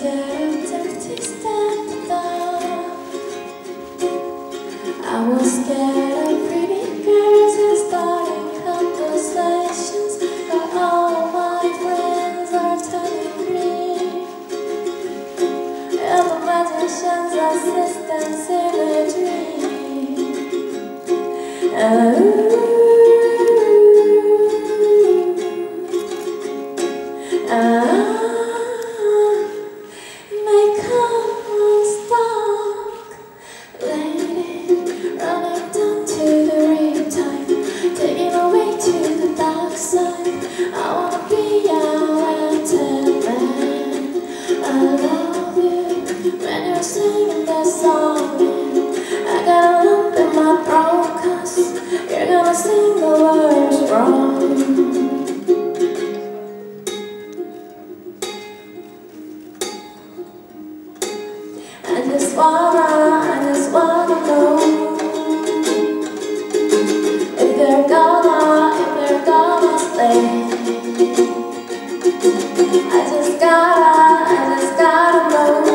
scared to stand up. I was scared of pretty girls and starting conversations, but all my friends are turning green. And the magician's assistants in a dream. Singing that song, I got a lump in my throat, 'cause you're gonna sing the words wrong. I just wanna know if they're gonna stay. I just gotta know.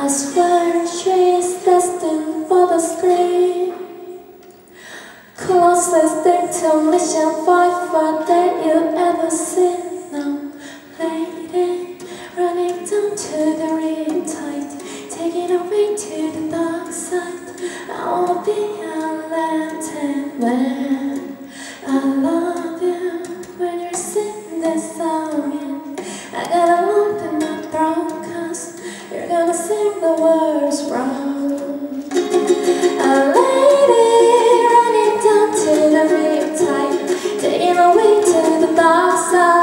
I swear she's destined for the screen. Closest thing to Mission 5 that you ever seen. Now, lady, running down to the riptide, taking away to the dark side. I wanna be a lantern man. I love you when you sing that song. I got a lump in my throat, 'cause you're gonna sing the words wrong. A lady running down to the riptide, taking away to the dark side.